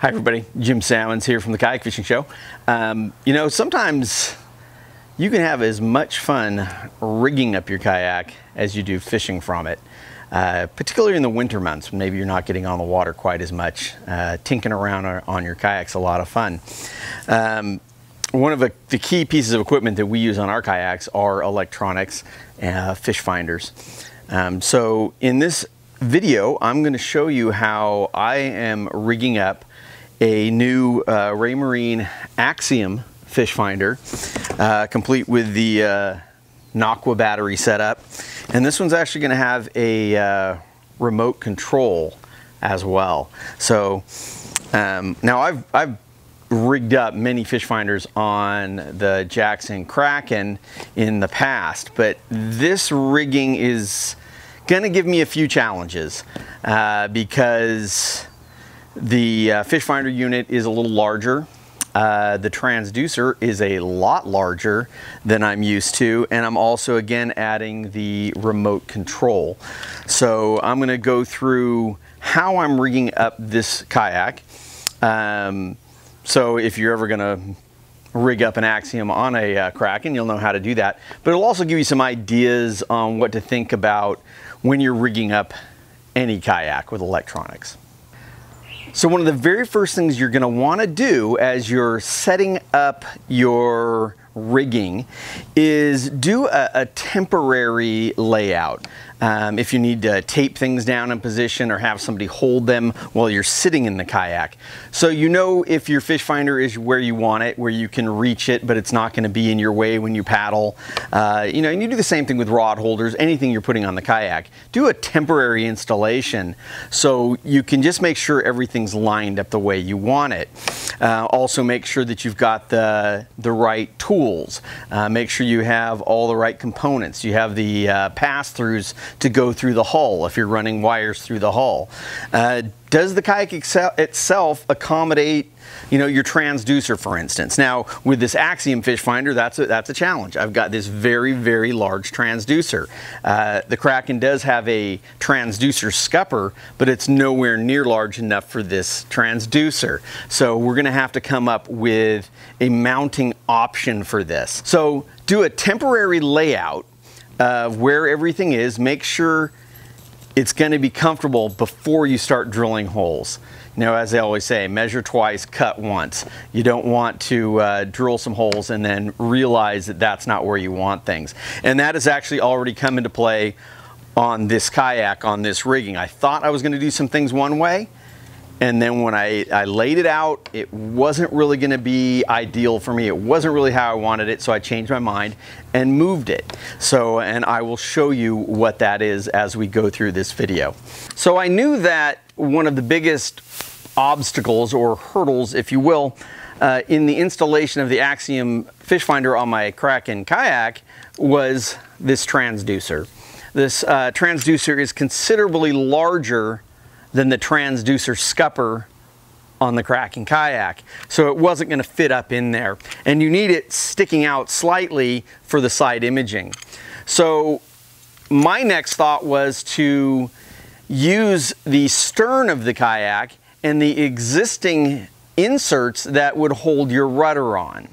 Hi everybody, Jim Sammons here from the Kayak Fishing Show. You know, sometimes you can have as much fun rigging up your kayak as you do fishing from it, particularly in the winter months when maybe you're not getting on the water quite as much. Tinking around on your kayak's a lot of fun. One of the key pieces of equipment that we use on our kayaks are electronics, fish finders. So in this video, I'm going to show you how I am rigging up a new Raymarine Axiom fish finder, complete with the NOCQUA battery setup. And this one's actually gonna have a remote control as well. So now I've rigged up many fish finders on the Jackson Kraken in the past, but this rigging is gonna give me a few challenges because the fish finder unit is a little larger. The transducer is a lot larger than I'm used to, and I'm also again adding the remote control. So I'm going to go through how I'm rigging up this kayak. So if you're ever going to rig up an Axiom on a Kraken, you'll know how to do that. But it'll also give you some ideas on what to think about when you're rigging up any kayak with electronics. So one of the very first things you're going to want to do as you're setting up your rigging is do a temporary layout. If you need to tape things down in position or have somebody hold them while you're sitting in the kayak. So you know if your fish finder is where you want it, where you can reach it, but it's not going to be in your way when you paddle. You know, and you do the same thing with rod holders, anything you're putting on the kayak. Do a temporary installation so you can just make sure everything's lined up the way you want it. Also make sure that you've got the right tools. Make sure you have all the right components. You have the pass-throughs to go through the hull if you're running wires through the hull. Does the kayak itself accommodate, you know, your transducer, for instance? Now, with this Axiom fish finder, that's a challenge. I've got this very, very large transducer. The Kraken does have a transducer scupper, but it's nowhere near large enough for this transducer. So we're going to have to come up with a mounting option for this. So do a temporary layout of where everything is. Make sure it's going to be comfortable before you start drilling holes. You know, as they always say, measure twice, cut once. You don't want to drill some holes and then realize that that's not where you want things. And that has actually already come into play on this kayak, on this rigging. I thought I was going to do some things one way, and then when I laid it out, it wasn't really going to be ideal for me. It wasn't really how I wanted it, so I changed my mind and moved it. So, and I will show you what that is as we go through this video. So I knew that one of the biggest obstacles or hurdles, if you will, in the installation of the Axiom fish finder on my Kraken kayak was this transducer. This transducer is considerably larger than the transducer scupper on the Kraken kayak. So it wasn't going to fit up in there. And you need it sticking out slightly for the side imaging. So my next thought was to use the stern of the kayak and the existing inserts that would hold your rudder on.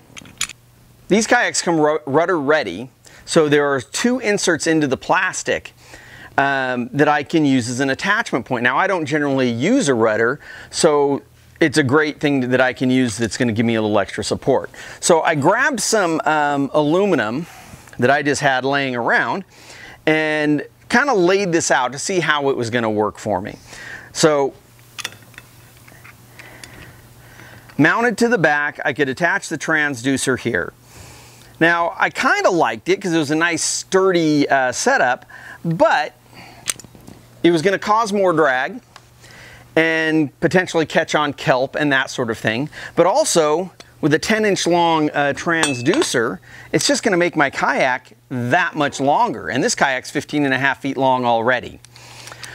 These kayaks come rudder ready. So there are two inserts into the plastic that I can use as an attachment point. Now I don't generally use a rudder, so it's a great thing that I can use that's going to give me a little extra support. So I grabbed some aluminum that I just had laying around and kind of laid this out to see how it was going to work for me. So mounted to the back, I could attach the transducer here. Now I kind of liked it because it was a nice sturdy setup, but it was going to cause more drag and potentially catch on kelp and that sort of thing. But also, with a 10-inch long transducer, it's just going to make my kayak that much longer. And this kayak's 15.5 feet long already.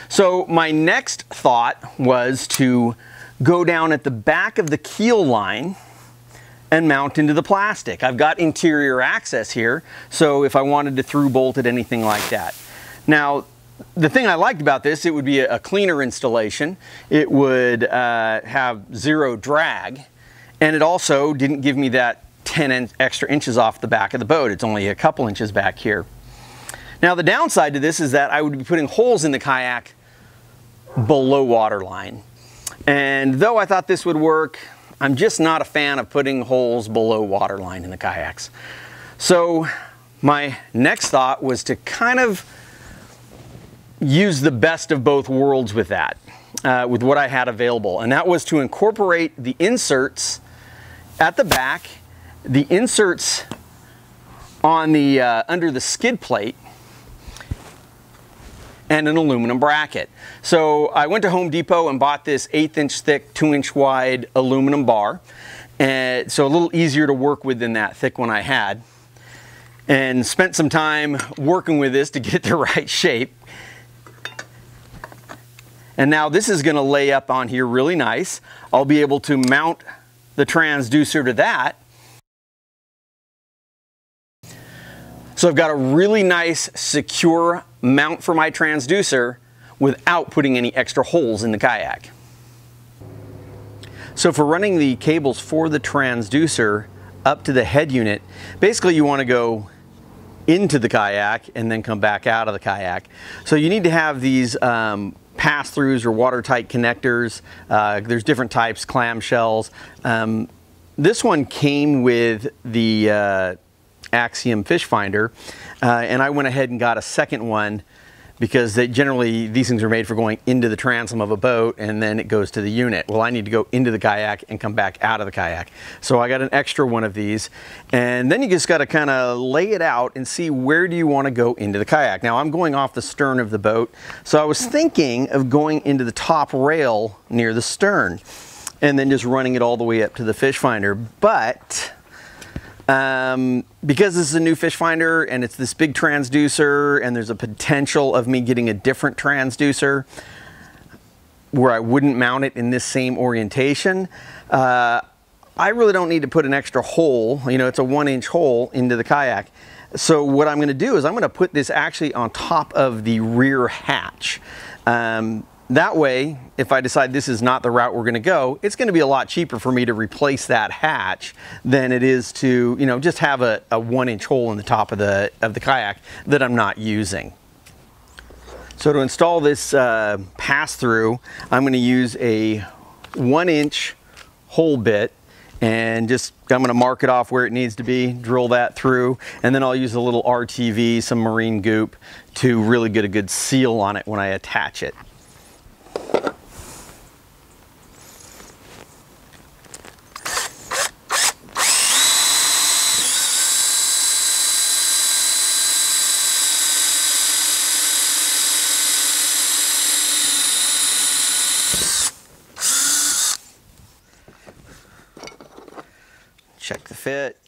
So my next thought was to go down at the back of the keel line and mount into the plastic. I've got interior access here, so if I wanted to through bolt it, anything like that. Now, The thing I liked about this, it would be a cleaner installation. It would have zero drag, and it also didn't give me that 10 extra inches off the back of the boat. It's only a couple inches back here. Now the downside to this is that I would be putting holes in the kayak below water line. And though I thought this would work, I'm just not a fan of putting holes below water line in the kayaks. So my next thought was to kind of use the best of both worlds with that, with what I had available. And that was to incorporate the inserts at the back, the inserts on the, under the skid plate, and an aluminum bracket. So I went to Home Depot and bought this 1/8 inch thick, 2 inch wide aluminum bar. And so a little easier to work with than that thick one I had. And spent some time working with this to get the right shape. And now this is gonna lay up on here really nice. I'll be able to mount the transducer to that. So I've got a really nice secure mount for my transducer without putting any extra holes in the kayak. So for running the cables for the transducer up to the head unit, basically you want to go into the kayak and then come back out of the kayak. So you need to have these pass-throughs or watertight connectors. There's different types, clamshells. This one came with the Axiom fish finder, and I went ahead and got a second one because they generally, these things are made for going into the transom of a boat and then it goes to the unit. Well, I need to go into the kayak and come back out of the kayak. So I got an extra one of these, and then you just got to kind of lay it out and see where do you want to go into the kayak. Now I'm going off the stern of the boat, so I was thinking of going into the top rail near the stern and then just running it all the way up to the fish finder. But because this is a new fish finder and it's this big transducer, and there's a potential of me getting a different transducer where I wouldn't mount it in this same orientation, I really don't need to put an extra hole. You know, it's a 1 inch hole into the kayak. So what I'm going to do is I'm going to put this actually on top of the rear hatch. That way, if I decide this is not the route we're going to go, it's going to be a lot cheaper for me to replace that hatch than it is to, you know, just have a 1 inch hole in the top of the kayak that I'm not using. So to install this pass-through, I'm going to use a 1 inch hole bit, and just I'm going to mark it off where it needs to be, drill that through, and then I'll use a little RTV, some marine goop, to really get a good seal on it when I attach it. Check the fit.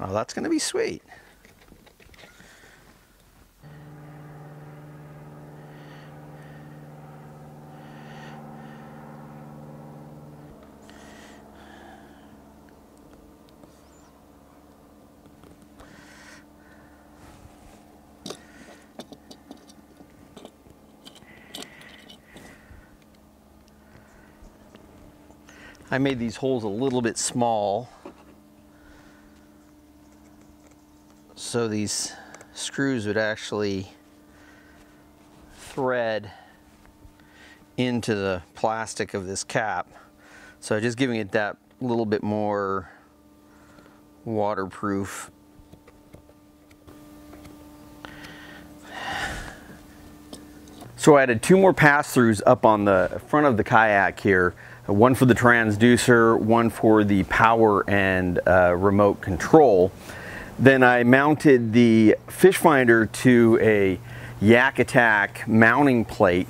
Oh, that's going to be sweet. I made these holes a little bit small so these screws would actually thread into the plastic of this cap. So just giving it that little bit more waterproof. So I added two more pass-throughs up on the front of the kayak here. One for the transducer, one for the power and remote control. Then I mounted the fish finder to a Yak Attack mounting plate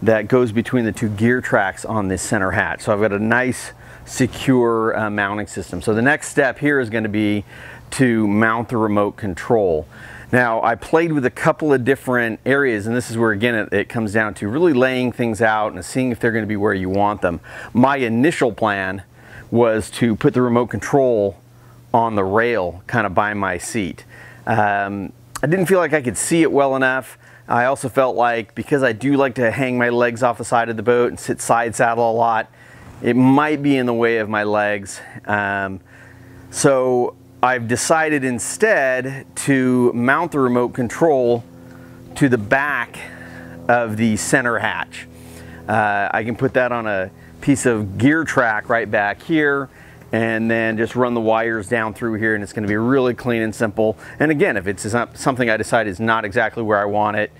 that goes between the two gear tracks on this center hatch. So I've got a nice secure mounting system. So the next step here is going to be to mount the remote control. Now I played with a couple of different areas, and this is where again it comes down to really laying things out and seeing if they're going to be where you want them. My initial plan was to put the remote control on the rail kind of by my seat. I didn't feel like I could see it well enough. I also felt like, because I do like to hang my legs off the side of the boat and sit side saddle a lot, it might be in the way of my legs. So I've decided instead to mount the remote control to the back of the center hatch. I can put that on a piece of gear track right back here, and then just run the wires down through here, and it's going to be really clean and simple. And again, if it's something I decide is not exactly where I want it,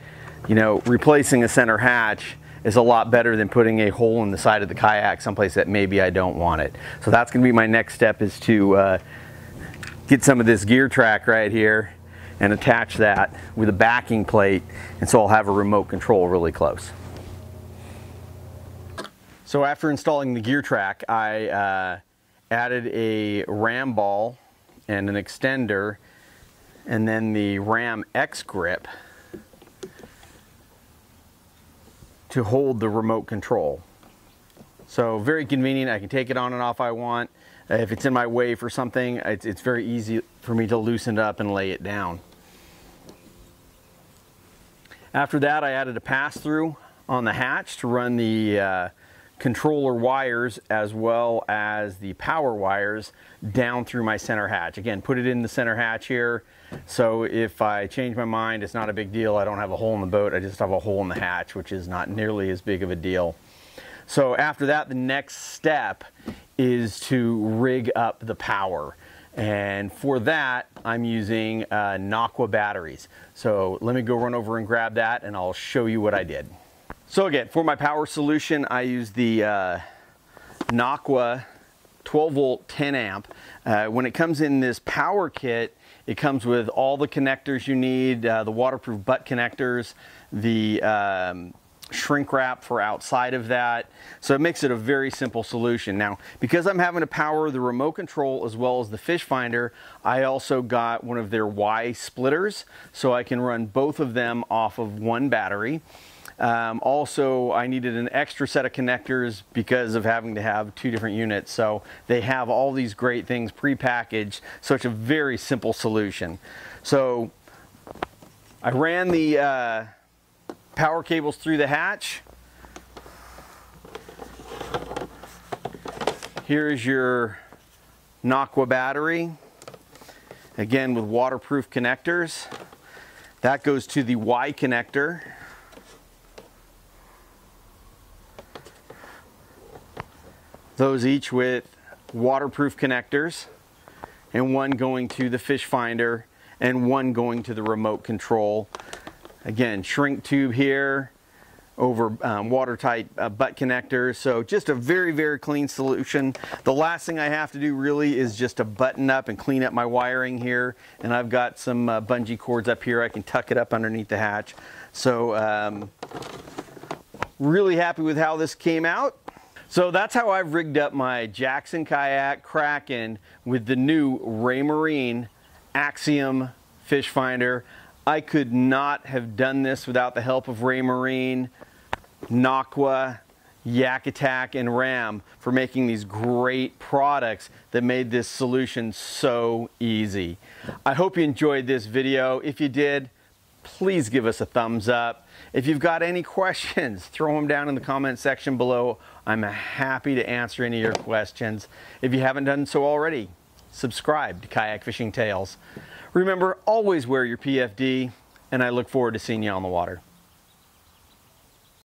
you know, replacing a center hatch is a lot better than putting a hole in the side of the kayak someplace that maybe I don't want it. So that's going to be my next step, is to get some of this gear track right here and attach that with a backing plate, and so I'll have a remote control really close. So after installing the gear track, I added a RAM ball and an extender, and then the RAM X grip to hold the remote control. So very convenient. I can take it on and off I want. If it's in my way for something, it's very easy for me to loosen it up and lay it down. After that, I added a pass-through on the hatch to run the controller wires as well as the power wires down through my center hatch. Again, put it in the center hatch here, so if I change my mind, it's not a big deal. I don't have a hole in the boat, I just have a hole in the hatch, which is not nearly as big of a deal. So after that, the next step is to rig up the power, and for that I'm using NOCQUA batteries. So let me go run over and grab that, and I'll show you what I did. So again, for my power solution, I use the NOCQUA 12 volt 10 amp. When it comes in this power kit, it comes with all the connectors you need, the waterproof butt connectors, the shrink wrap for outside of that. So it makes it a very simple solution. Now, because I'm having to power the remote control as well as the fish finder, I also got one of their Y splitters, so I can run both of them off of one battery. Also, I needed an extra set of connectors because of having to have two different units. So they have all these great things prepackaged, so it's a very simple solution. So I ran the power cables through the hatch. Here is your NOCQUA battery, again with waterproof connectors. That goes to the Y connector. Those each with waterproof connectors, and one going to the fish finder and one going to the remote control. Again, shrink tube here over watertight butt connectors. So just a very, very clean solution. The last thing I have to do really is just to button up and clean up my wiring here. And I've got some bungee cords up here. I can tuck it up underneath the hatch. So really happy with how this came out. So that's how I've rigged up my Jackson Kayak Kraken with the new Raymarine Axiom fish finder. I could not have done this without the help of Raymarine, NOCQUA, Yak Attack, and RAM for making these great products that made this solution so easy. I hope you enjoyed this video. If you did, please give us a thumbs up. If you've got any questions, throw them down in the comment section below. I'm happy to answer any of your questions. If you haven't done so already, subscribe to Kayak Fishing Tales. Remember, always wear your PFD, and I look forward to seeing you on the water.